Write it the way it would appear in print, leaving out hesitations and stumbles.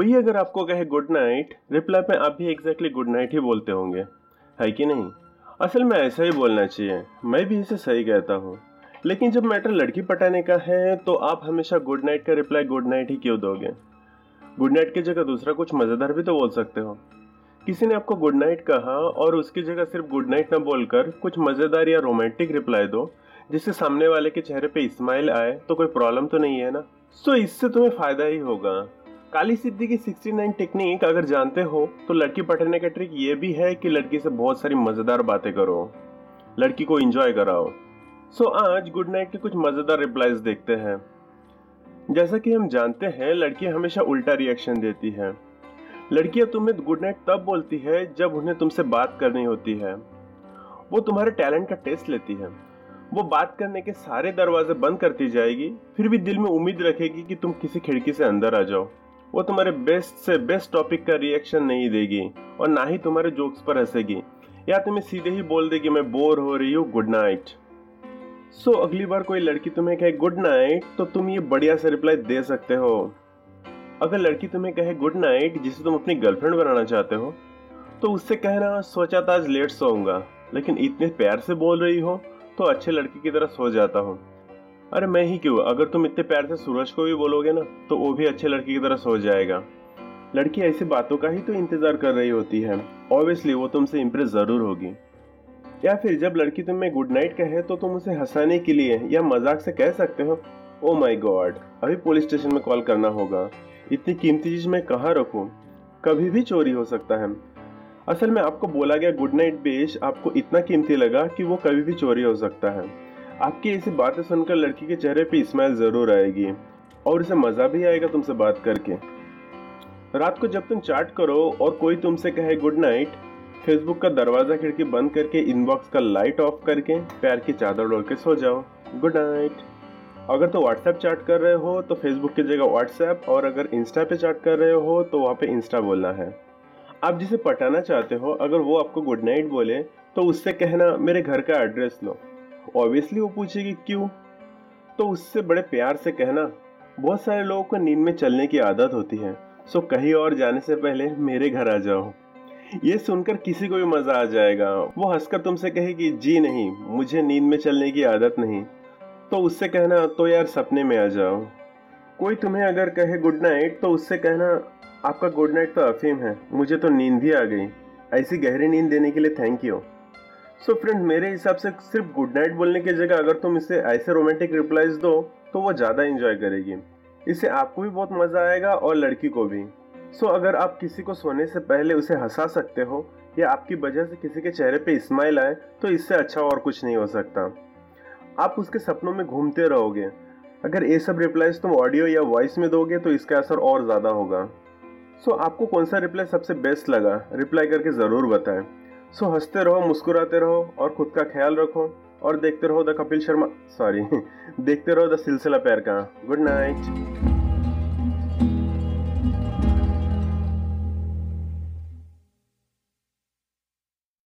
कोई अगर आपको कहे गुड नाइट, रिप्लाई में आप भी एग्जैक्टली गुड नाइट ही बोलते होंगे, है कि नहीं। असल में ऐसा ही बोलना चाहिए, मैं भी इसे सही कहता हूँ। लेकिन जब मैटर लड़की पटाने का है तो आप हमेशा गुड नाइट का रिप्लाई गुड नाइट ही क्यों दोगे। गुड नाइट की जगह दूसरा कुछ मज़ेदार भी तो बोल सकते हो। किसी ने आपको गुड नाइट कहा और उसकी जगह सिर्फ गुड नाइट ना बोलकर कुछ मज़ेदार या रोमांटिक रिप्लाई दो, जिससे सामने वाले के चेहरे पे स्माइल आए, तो कोई प्रॉब्लम तो नहीं है ना। सो इससे तुम्हें फ़ायदा ही होगा। काली सिद्धि की 69 टेक्निक अगर जानते हो तो लड़की पटाने का ट्रिक ये भी है कि लड़की से बहुत सारी मज़ेदार बातें करो, लड़की को इंजॉय कराओ। सो आज गुड नाइट के कुछ मज़ेदार रिप्लाइज देखते हैं। जैसा कि हम जानते हैं लड़की हमेशा उल्टा रिएक्शन देती है। लड़कियां तुम्हें गुड नाइट तब बोलती है जब उन्हें तुमसे बात करनी होती है। वो तुम्हारे टैलेंट का टेस्ट लेती है। वो बात करने के सारे दरवाजे बंद करती जाएगी, फिर भी दिल में उम्मीद रखेगी कि तुम किसी खिड़की से अंदर आ जाओ। वो तुम्हारे बेस्ट से बेस्ट टॉपिक का रिएक्शन नहीं देगी और ना ही तुम्हारे जोक्स पर हंसेगी, या तुम्हें सीधे ही बोल देगी मैं बोर हो रही हूँ, गुड नाइट। सो अगली बार कोई लड़की तुम्हें कहे गुड नाइट तो तुम ये बढ़िया से रिप्लाई दे सकते हो। अगर लड़की तुम्हें कहे गुड नाइट जिसे तुम अपनी गर्लफ्रेंड बनाना चाहते हो, तो उससे कहना सोचा था आज लेट सोऊंगा, लेकिन इतने प्यार से बोल रही हो तो अच्छे लड़की की तरह सो जाता हो। अरे मैं ही क्यों, अगर तुम इतने प्यार से सूरज को भी बोलोगे ना तो वो भी अच्छे लड़की की तरह सो जाएगा। लड़की ऐसी बातों का ही तो इंतज़ार कर रही होती है, ऑब्वियसली वो तुमसे इम्प्रेस ज़रूर होगी। या फिर जब लड़की तुम्हें गुड नाइट कहे तो तुम उसे हंसाने के लिए या मजाक से कह सकते हो, ओ माय गॉड अभी पुलिस स्टेशन में कॉल करना होगा, इतनी कीमती चीज़ मैं कहाँ रखूँ, कभी भी चोरी हो सकता है। असल में आपको बोला गया गुड नाइट बेश आपको इतना कीमती लगा कि वो कभी भी चोरी हो सकता है। आपकी ऐसी बातें सुनकर लड़की के चेहरे पर स्माइल ज़रूर आएगी और उसे मज़ा भी आएगा तुमसे बात करके। रात को जब तुम चैट करो और कोई तुमसे कहे गुड नाइट, फेसबुक का दरवाज़ा खिड़की बंद करके, इनबॉक्स का लाइट ऑफ करके, पैर की चादर ओढ़ के सो जाओ, गुड नाइट। अगर तो व्हाट्सएप चैट कर रहे हो तो फेसबुक की जगह व्हाट्सएप, और अगर इंस्टा पे चैट कर रहे हो तो वहाँ पे इंस्टा बोलना है। आप जिसे पटाना चाहते हो अगर वो आपको गुड नाइट बोले तो उससे कहना मेरे घर का एड्रेस लो। ऑब्वियसली वो पूछेगी क्यों, तो उससे बड़े प्यार से कहना बहुत सारे लोगों को नींद में चलने की आदत होती है, सो कहीं और जाने से पहले मेरे घर आ जाओ। ये सुनकर किसी को भी मज़ा आ जाएगा। वो हंसकर तुमसे कहेगी जी नहीं मुझे नींद में चलने की आदत नहीं, तो उससे कहना तो यार सपने में आ जाओ। कोई तुम्हें अगर कहे गुड नाइट तो उससे कहना आपका गुड नाइट तो अफीम है, मुझे तो नींद भी आ गई, ऐसी गहरी नींद देने के लिए थैंक यू। सो फ्रेंड मेरे हिसाब से सिर्फ गुड नाइट बोलने की जगह अगर तुम इसे ऐसे रोमांटिक रिप्लाइज दो तो वो ज़्यादा इंजॉय करेगी। इससे आपको भी बहुत मज़ा आएगा और लड़की को भी। सो अगर आप किसी को सोने से पहले उसे हंसा सकते हो या आपकी वजह से किसी के चेहरे पे स्माइल आए तो इससे अच्छा और कुछ नहीं हो सकता। आप उसके सपनों में घूमते रहोगे। अगर ये सब रिप्लाइज तुम ऑडियो या वॉइस में दोगे तो इसका असर और ज़्यादा होगा। सो आपको कौन सा रिप्लाई सबसे बेस्ट लगा रिप्लाई करके ज़रूर बताएं। सो हंसते रहो, मुस्कुराते रहो और खुद का ख्याल रखो और देखते रहो द सिलसिला प्यार का। Good night.